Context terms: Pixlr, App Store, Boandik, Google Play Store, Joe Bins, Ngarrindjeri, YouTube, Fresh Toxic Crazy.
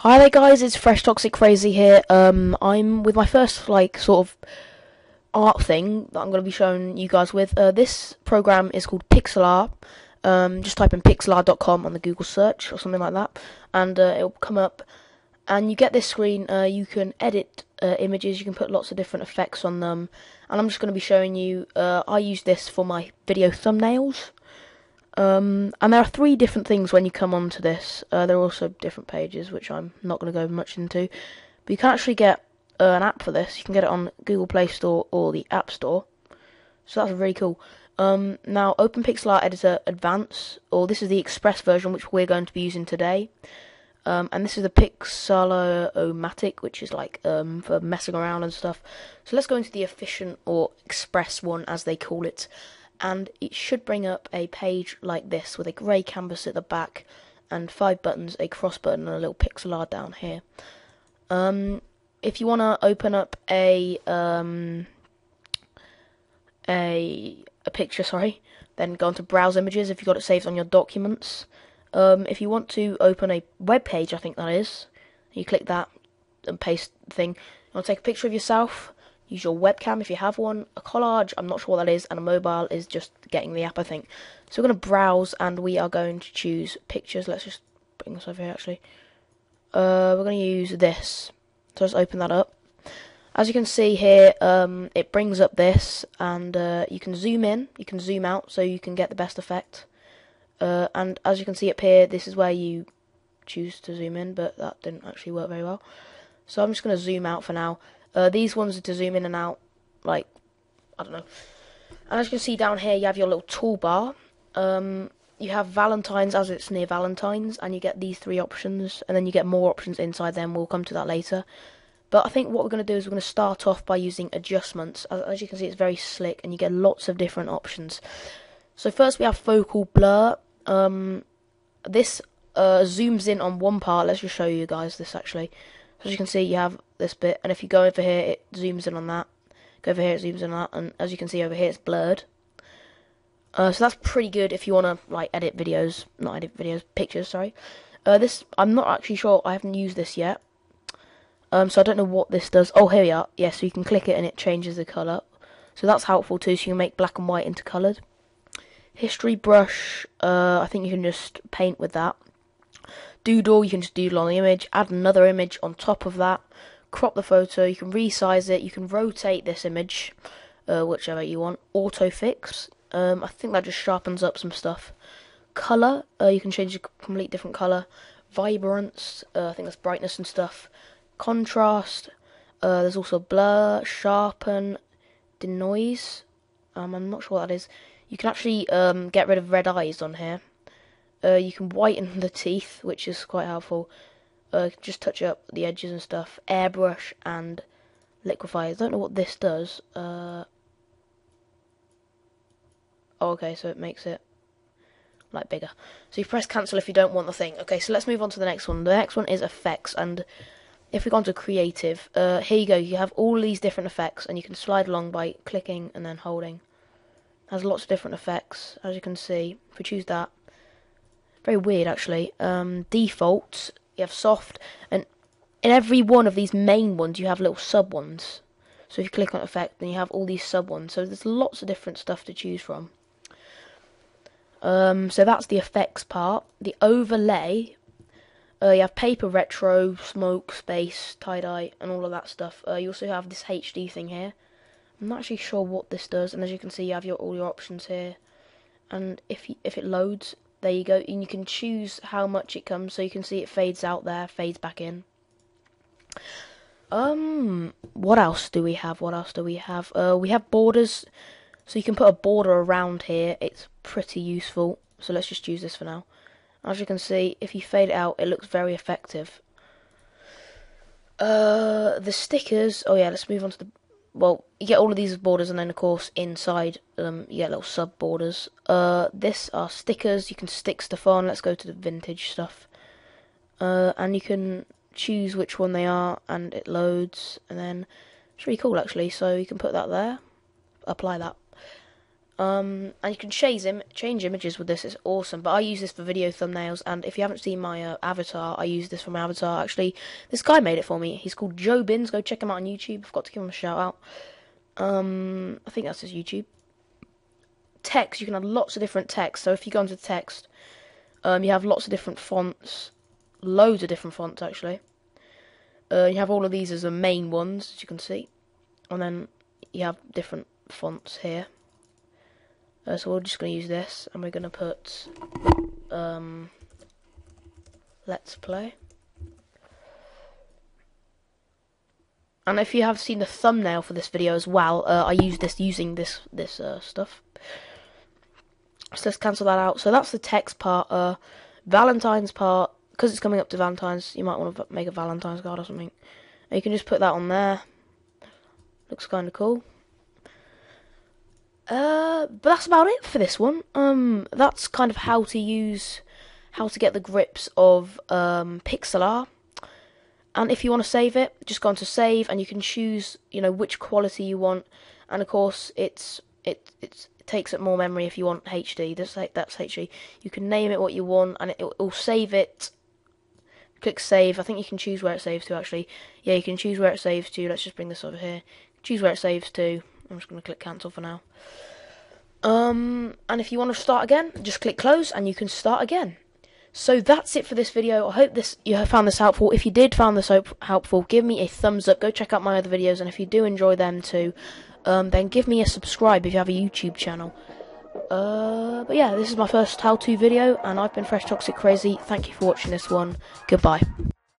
Hi there guys, it's Fresh Toxic Crazy here. I'm with my first sort of art thing that I'm going to be showing you guys with. This program is called Pixlr. Just type in pixlr.com on the Google search or something like that, and it'll come up. And you get this screen. You can edit images. You can put lots of different effects on them. And I'm just going to be showing you. I use this for my video thumbnails. And there are three different things when you come onto this. There are also different pages, which I'm not going to go much into. But you can actually get an app for this. You can get it on Google Play Store or the App Store. So that's really cool. Now, open Pixlr Editor Advanced, or this is the Express version, which we're going to be using today. And this is the Pixlr-O-Matic, which is for messing around and stuff. So let's go into the Efficient or Express one, as they call it. And it should bring up a page like this with a grey canvas at the back and 5 buttons, a cross button and a little pixel down here. If you want to open up a picture, then go on to Browse Images if you've got it saved on your documents. If you want to open a web page, I think that is, you click that and paste the thing. You want to take a picture of yourself. Use your webcam if you have one. A collage, I'm not sure what that is, and a mobile is just getting the app, I think. So we're going to browse, and we are going to choose pictures. Let's just bring this over here, actually. We're going to use this. So let's open that up. As you can see here, it brings up this, and you can zoom in, you can zoom out, so you can get the best effect. And as you can see up here, this is where you choose to zoom in, but that didn't actually work very well. So I'm just going to zoom out for now. These ones are to zoom in and out, I don't know. And as you can see down here, you have your little toolbar. You have Valentine's, as it's near Valentine's, and you get these 3 options, and then you get more options inside them. We'll come to that later. But I think what we're going to do is we're going to start off by using adjustments. As you can see, it's very slick, and you get lots of different options. So first we have focal blur. This zooms in on one part. Let's just show you guys this, actually. As you can see, you have this bit, and if you go over here, it zooms in on that. Go over here, it zooms in on that, and as you can see over here, it's blurred. So that's pretty good if you want to edit videos, pictures. This I'm not actually sure. I haven't used this yet, so I don't know what this does. Oh, here we are. Yeah, so you can click it and it changes the color. So that's helpful too. So you can make black and white into coloured. History brush. I think you can just paint with that. Doodle, you can just doodle on the image, add another image on top of that, crop the photo, you can resize it, you can rotate this image, whichever you want. Autofix, I think that just sharpens up some stuff. Colour, you can change a complete different colour. Vibrance, I think that's brightness and stuff. Contrast, there's also blur, sharpen, denoise, I'm not sure what that is. You can actually get rid of red eyes on here. You can whiten the teeth, which is quite helpful. Just touch up the edges and stuff. Airbrush and liquify. I don't know what this does. Oh, okay, so it makes it bigger. So you press cancel if you don't want the thing. Okay, so let's move on to the next one. The next one is effects, and if we go on to creative, here you go. You have all these different effects, and you can slide along by clicking and then holding. It has lots of different effects, as you can see. If we choose that. Very weird, actually. Defaults, you have soft, and in every one of these main ones you have little sub ones. So if you click on effect, then you have all these sub ones. So there's lots of different stuff to choose from. So that's the effects part. The overlay, you have paper, retro, smoke, space, tie-dye, and all of that stuff. You also have this HD thing here. I'm not actually sure what this does, and as you can see, you have all your options here. And if it loads. There you go, and you can choose how much it comes, so you can see it fades out there, fades back in. What else do we have? We have borders, so you can put a border around here. It's pretty useful, so let's just use this for now. As you can see, if you fade it out, it looks very effective. The stickers, oh yeah, let's move on to the... Well, you get all of these borders, and then of course inside you get little sub borders. This are stickers. You can stick stuff on. Let's go to the vintage stuff, and you can choose which one they are, and it loads. And then it's really cool, actually. So you can put that there, apply that, And you can change images with this. It's awesome, but I use this for video thumbnails, and if you haven't seen my avatar, I use this for my avatar. Actually, this guy made it for me. He's called Joe Bins. Go check him out on YouTube. I've got to give him a shout out. I think that's his YouTube. Text, you can add lots of different text. So if you go into text, you have lots of different fonts, loads of different fonts actually. You have all of these as the main ones, as you can see, and then you have different fonts here. So we're just going to use this, and we're going to put Let's Play. And if you have seen the thumbnail for this video as well, I use this using this stuff. So let's cancel that out. So that's the text part. Valentine's part, because it's coming up to Valentine's, you might want to make a Valentine's card or something. And you can just put that on there. Looks kind of cool. But that's about it for this one. That's kind of how to get the grips of Pixlr. And if you want to save it, just go on to save, and you can choose, you know, which quality you want. And of course, it takes up more memory if you want HD. That's HD. You can name it what you want, and it will save it. Click save. I think you can choose where it saves to. Actually, yeah, you can choose where it saves to. Let's just bring this over here. Choose where it saves to. I'm just going to click cancel for now. And if you want to start again, just click close and you can start again. So that's it for this video. I hope you found this helpful. If you did find this helpful, give me a thumbs up. Go check out my other videos, and if you do enjoy them too, then give me a subscribe if you have a YouTube channel. But yeah, this is my first how-to video, and I've been Fresh Toxic Crazy. Thank you for watching this one. Goodbye.